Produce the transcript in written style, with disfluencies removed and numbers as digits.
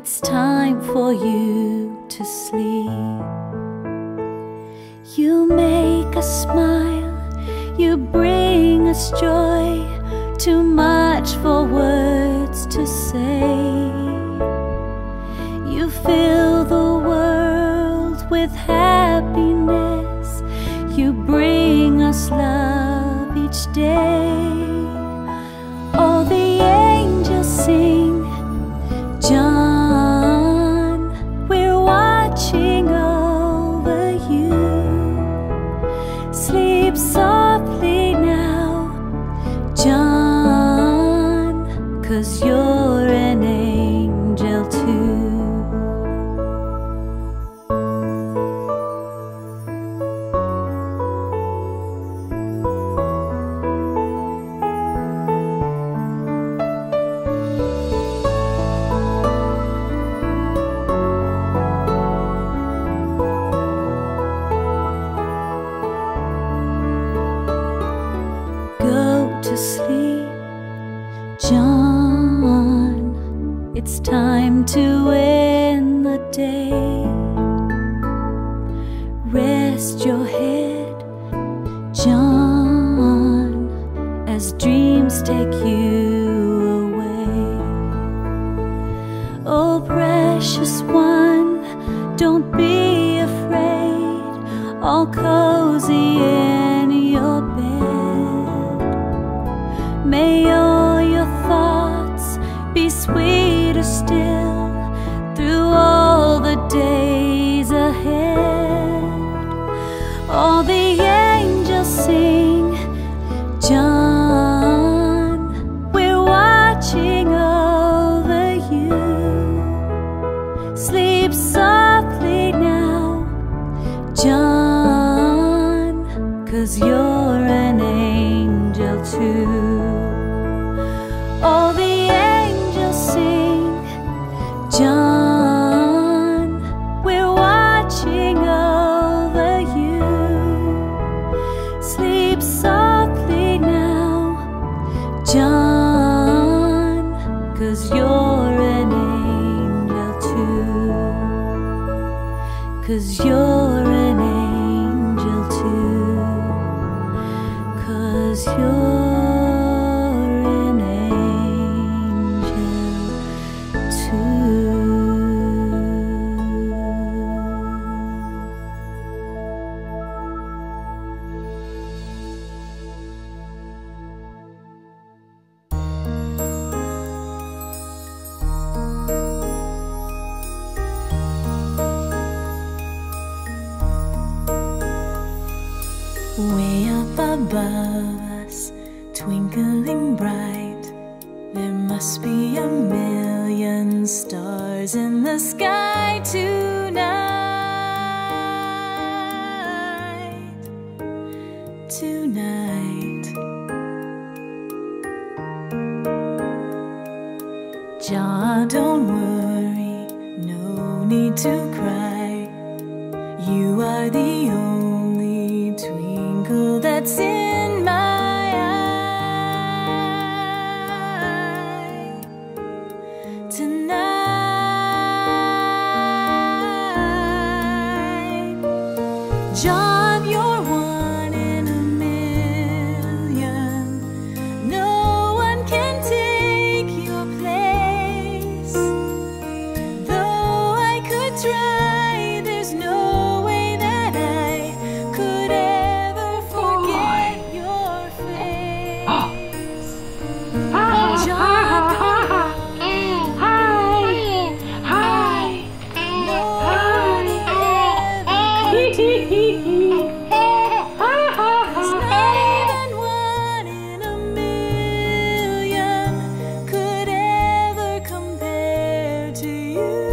It's time for you to sleep. You make us smile, you bring us joy, too much for words to say. You fill the world with happiness, you bring us love each day. All the angels sing, John. It's time to end the day. Rest your head, John, as dreams take you away. Oh, precious one, don't be afraid, all cozy in your bed. May all your thoughts be sweet still through all the days ahead. All the angels sing, John, we're watching over you. Sleep softly now, John, 'cause you're an angel too. All the angels sing, John, we're watching over you. Sleep softly now, John, 'cause you're an angel too. 'Cause you're an angel too. 'Cause you're above us, twinkling bright. There must be a million stars in the sky tonight. Tonight, John, don't worry, no need to cry. You are the only twinkle that's in my eye tonight. John, you're one in a million. No one can take your place. Though I could try, there's no way that I could ever to you.